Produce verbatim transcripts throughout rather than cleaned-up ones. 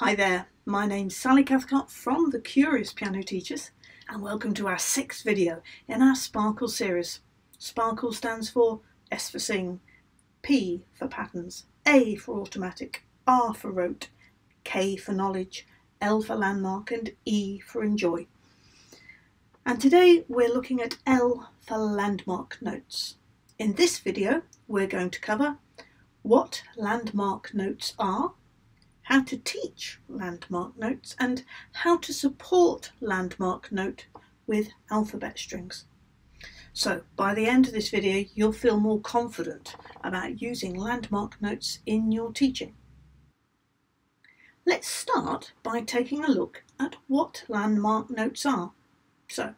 Hi there, my name's Sally Cathcart from The Curious Piano Teachers, and welcome to our sixth video in our Sparkle series. Sparkle stands for S for sing, P for patterns, A for automatic, R for rote, K for knowledge, L for landmark and E for enjoy. And today we're looking at L for landmark notes. In this video we're going to cover what landmark notes are, how to teach landmark notes, and how to support landmark note with alphabet strings. So by the end of this video you'll feel more confident about using landmark notes in your teaching. Let's start by taking a look at what landmark notes are. So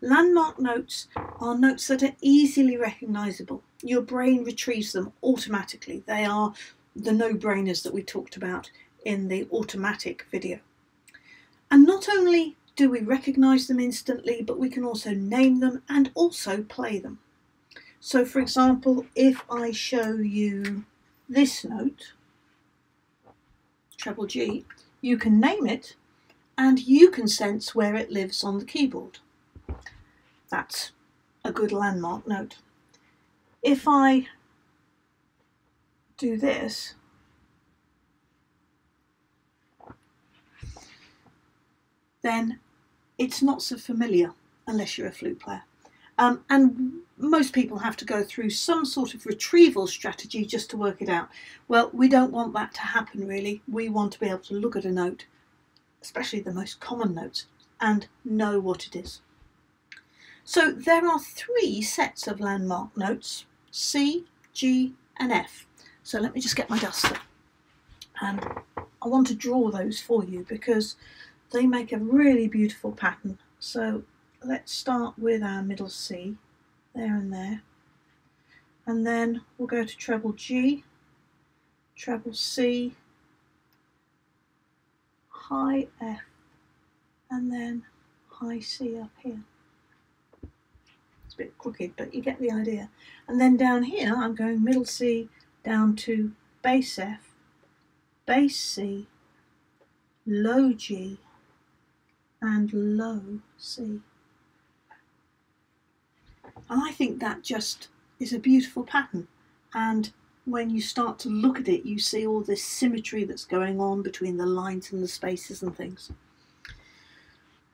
landmark notes are notes that are easily recognisable. Your brain retrieves them automatically. They are the no-brainers that we talked about in the automatic video. And not only do we recognise them instantly, but we can also name them and also play them. So for example, if I show you this note, treble G, you can name it and you can sense where it lives on the keyboard. That's a good landmark note. If I do this, then it's not so familiar unless you're a flute player. Um, and most people have to go through some sort of retrieval strategy just to work it out. Well, we don't want that to happen really. We want to be able to look at a note, especially the most common notes, and know what it is. So there are three sets of landmark notes, C, G and F. So let me just get my duster, and I want to draw those for you because they make a really beautiful pattern. So let's start with our middle C, there and there, and then we'll go to treble G, treble C, high F, and then high C up here. It's a bit crooked, but you get the idea. And then down here I'm going middle C, down to bass F, bass C, low G and low C. And I think that just is a beautiful pattern, and when you start to look at it you see all this symmetry that's going on between the lines and the spaces and things.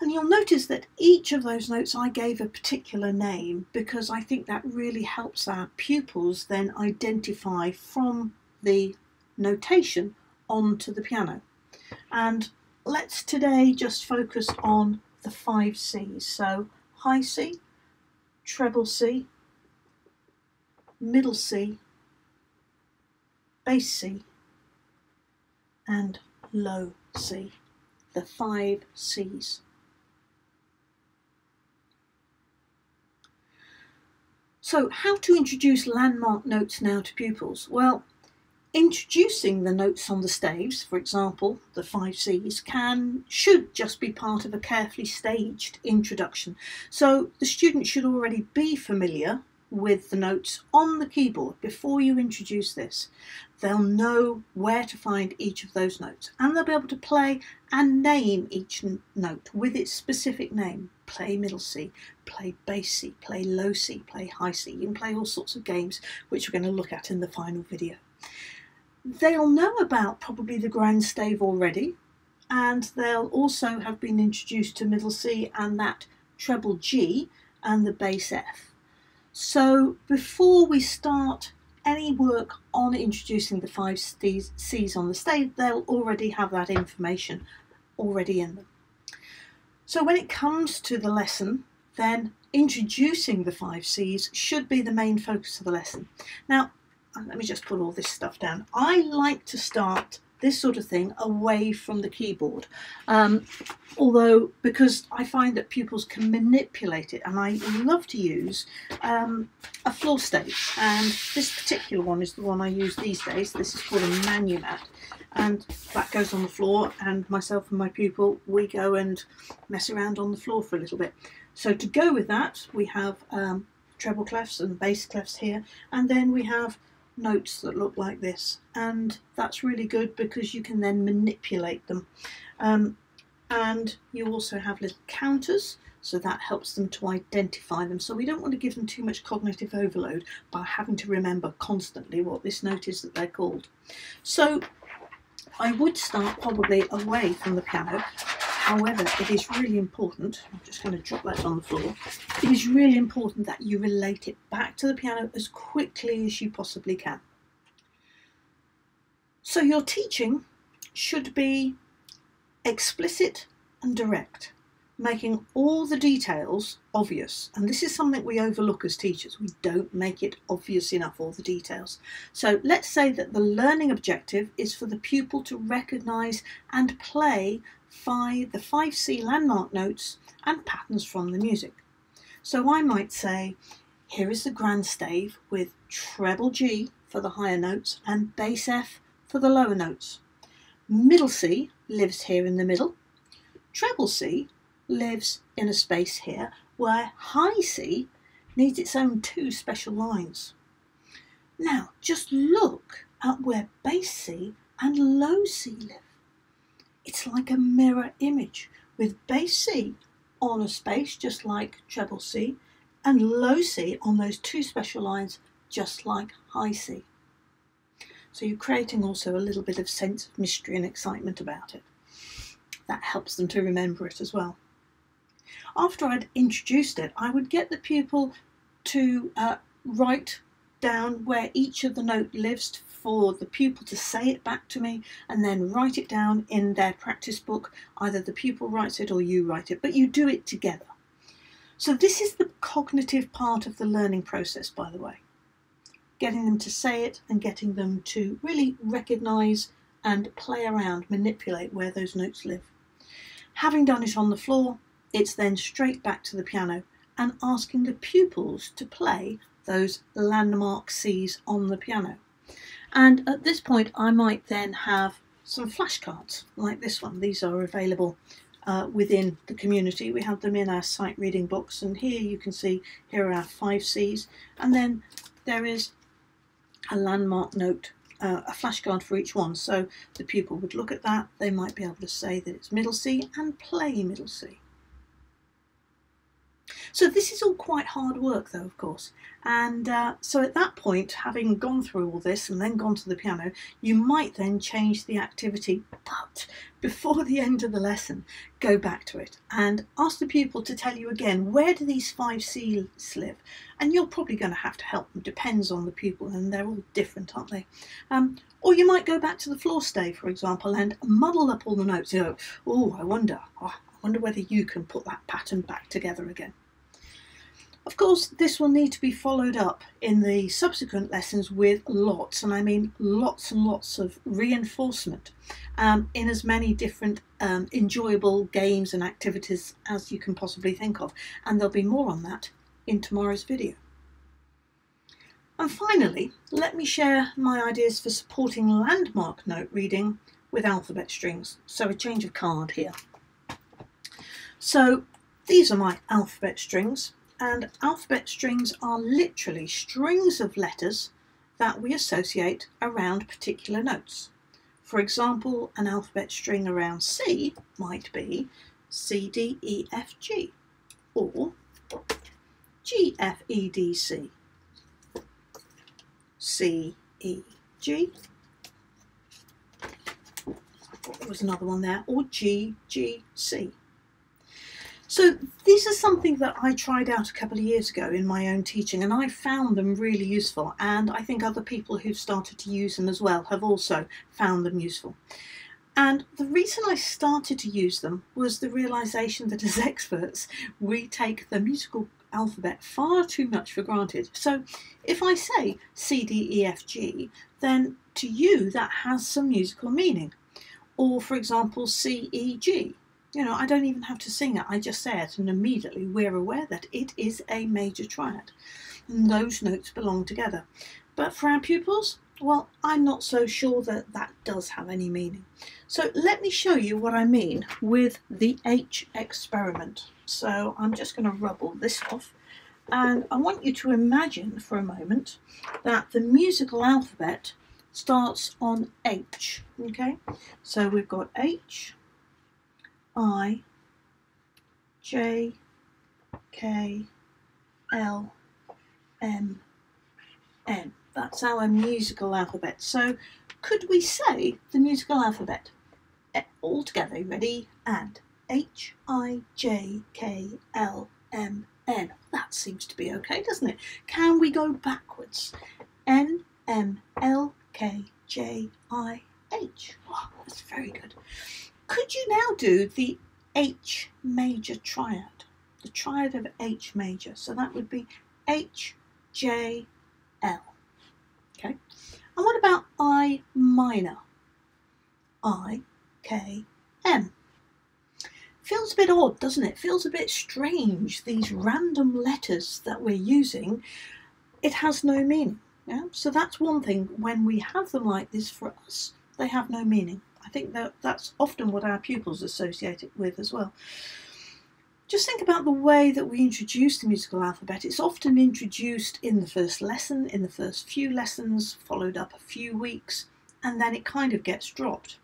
And you'll notice that each of those notes I gave a particular name because I think that really helps our pupils then identify from the notation onto the piano. And let's today just focus on the five C's. So high C, treble C, middle C, bass C, and low C. The five C's. So how to introduce landmark notes now to pupils? Well, introducing the notes on the staves, for example, the five C's, can, should just be part of a carefully staged introduction. So the student should already be familiar with the notes on the keyboard before you introduce this. They'll know where to find each of those notes, and they'll be able to play and name each note with its specific name. Play middle C, play bass C, play low C, play high C. You can play all sorts of games which we're going to look at in the final video. They'll know about probably the grand stave already, and they'll also have been introduced to middle C and that treble G and the bass F. So before we start any work on introducing the five C's on the stage, they'll already have that information already in them. So when it comes to the lesson, then introducing the five C's should be the main focus of the lesson. Now, let me just put all this stuff down. I like to start this sort of thing away from the keyboard, um, although because I find that pupils can manipulate it, and I love to use um, a floor stave. And this particular one is the one I use these days. This is called a manumat. And that goes on the floor, and myself and my pupil, we go and mess around on the floor for a little bit. So to go with that, we have um, treble clefs and bass clefs here, and then we have notes that look like this, and that's really good because you can then manipulate them. Um, and you also have little counters, so that helps them to identify them. So we don't want to give them too much cognitive overload by having to remember constantly what this note is that they're called. So I would start probably away from the piano. However, it is really important, I'm just going to drop that on the floor, it is really important that you relate it back to the piano as quickly as you possibly can. So your teaching should be explicit and direct, making all the details obvious. And this is something we overlook as teachers. We don't make it obvious enough, all the details. So let's say that the learning objective is for the pupil to recognise and play five, the five C landmark notes and patterns from the music. So I might say, here is the grand stave with treble G for the higher notes and bass F for the lower notes. Middle C lives here in the middle. Treble C lives in a space here where high C needs its own two special lines. Now just look at where bass C and low C live. It's like a mirror image, with bass C on a space just like treble C and low C on those two special lines just like high C. So you're creating also a little bit of sense of mystery and excitement about it. That helps them to remember it as well. After I'd introduced it, I would get the pupil to uh, write down where each of the note lives for the pupil to say it back to me, and then write it down in their practice book. Either the pupil writes it or you write it, but you do it together. So this is the cognitive part of the learning process, by the way. Getting them to say it and getting them to really recognise and play around, manipulate where those notes live. Having done it on the floor, it's then straight back to the piano and asking the pupils to play those landmark Cs on the piano. And at this point, I might then have some flashcards like this one. These are available uh, within the community. We have them in our sight reading books, and here you can see here are our five Cs, and then there is a landmark note, uh, a flashcard for each one. So the pupil would look at that. They might be able to say that it's middle C and play middle C. So this is all quite hard work though, of course, and uh, so at that point, having gone through all this and then gone to the piano, you might then change the activity, but before the end of the lesson, go back to it and ask the pupil to tell you again, where do these five C's live? And you're probably going to have to help them, depends on the pupil, and they're all different, aren't they? Um, or you might go back to the floor stave, for example, and muddle up all the notes. You know, oh, I wonder, oh, I wonder whether you can put that pattern back together again. Of course, this will need to be followed up in the subsequent lessons with lots, and I mean lots and lots of reinforcement um, in as many different um, enjoyable games and activities as you can possibly think of. And there'll be more on that in tomorrow's video. And finally, let me share my ideas for supporting landmark note reading with alphabet strings. So a change of card here. So these are my alphabet strings. And alphabet strings are literally strings of letters that we associate around particular notes. For example, an alphabet string around C might be C, D, E, F, G, or G, F, E, D, C, C, E, G, there was another one there, or G, G, C. So these are something that I tried out a couple of years ago in my own teaching, and I found them really useful, and I think other people who've started to use them as well have also found them useful. And the reason I started to use them was the realisation that as experts we take the musical alphabet far too much for granted. So if I say C, D, E, F, G, then to you that has some musical meaning. Or for example C, E, G. You know, I don't even have to sing it, I just say it and immediately we're aware that it is a major triad and those notes belong together. But for our pupils, well, I'm not so sure that that does have any meaning. So let me show you what I mean with the H experiment. So I'm just going to rub all this off And I want you to imagine for a moment that the musical alphabet starts on H, okay? So we've got H, I, J, K, L, M, N. That's our musical alphabet. So could we say the musical alphabet all together? Ready? And H, I, J, K, L, M, N. That seems to be okay, doesn't it? Can we go backwards? N, M, L, K, J, I, H. Oh, that's very good. Could you now do the H major triad? The triad of H major. So that would be H, J, L. Okay. And what about I minor? I, K, M. Feels a bit odd, doesn't it? Feels a bit strange, these random letters that we're using. It has no meaning. Yeah? So that's one thing, when we have them like this for us, they have no meaning. I think that that's often what our pupils associate it with as well. Just think about the way that we introduce the musical alphabet. It's often introduced in the first lesson, in the first few lessons, followed up a few weeks, and then it kind of gets dropped.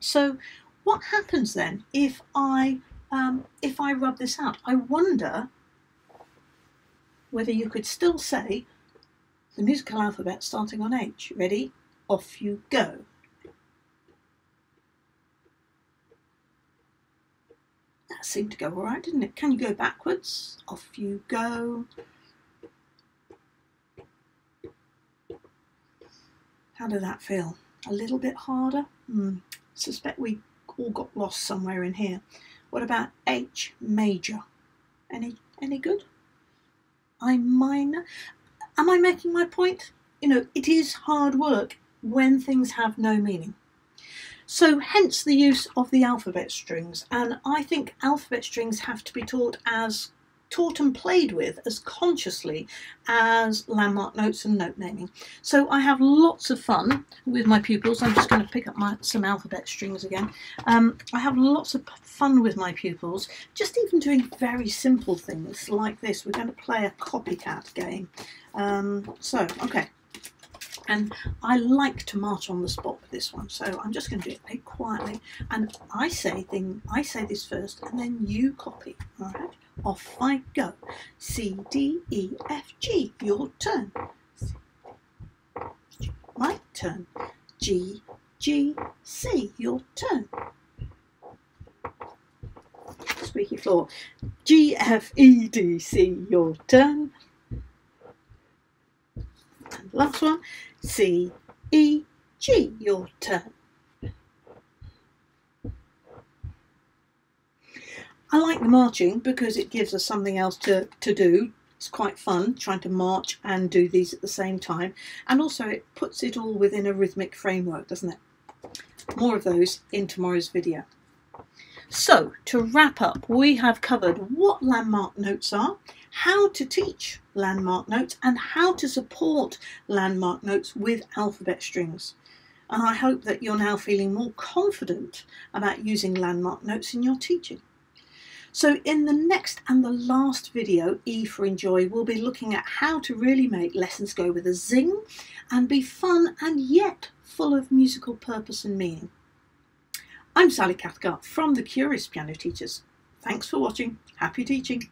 So what happens then if I, um, if I rub this out? I wonder whether you could still say the musical alphabet starting on H. Ready? Off you go. That seemed to go all right, didn't it? Can you go backwards? Off you go. How did that feel? A little bit harder? Hmm. Suspect we all got lost somewhere in here. What about H major? Any any good? I minor? Am I making my point? You know, it is hard work when things have no meaning. So hence the use of the alphabet strings, and I think alphabet strings have to be taught as taught and played with as consciously as landmark notes and note naming. So I have lots of fun with my pupils. I'm just going to pick up my, some alphabet strings again. Um, I have lots of fun with my pupils, just even doing very simple things like this. We're going to play a copycat game. Um, so, okay. And I like to march on the spot with this one, so I'm just going to do it very quietly. And I say thing, I say this first, and then you copy. All right, off I go. C D E F G, your turn. My turn. G G C, your turn. Squeaky floor. G F E D C, your turn. And last one, C, E, G, your turn. I like the marching because it gives us something else to, to do. It's quite fun trying to march and do these at the same time. And also it puts it all within a rhythmic framework, doesn't it? More of those in tomorrow's video. So to wrap up, we have covered what landmark notes are, how to teach landmark notes, and how to support landmark notes with alphabet strings. And I hope that you're now feeling more confident about using landmark notes in your teaching. So in the next and the last video, E for Enjoy, we'll be looking at how to really make lessons go with a zing and be fun and yet full of musical purpose and meaning. I'm Sally Cathcart from The Curious Piano Teachers. Thanks for watching. Happy teaching.